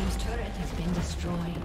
team's turret has been destroyed.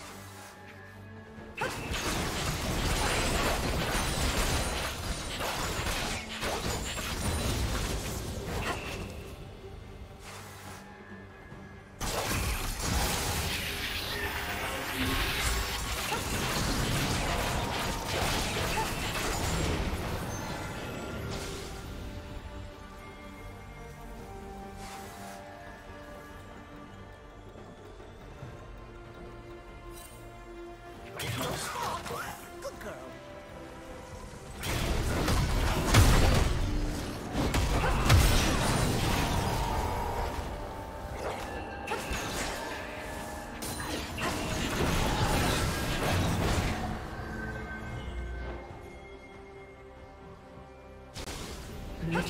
Blue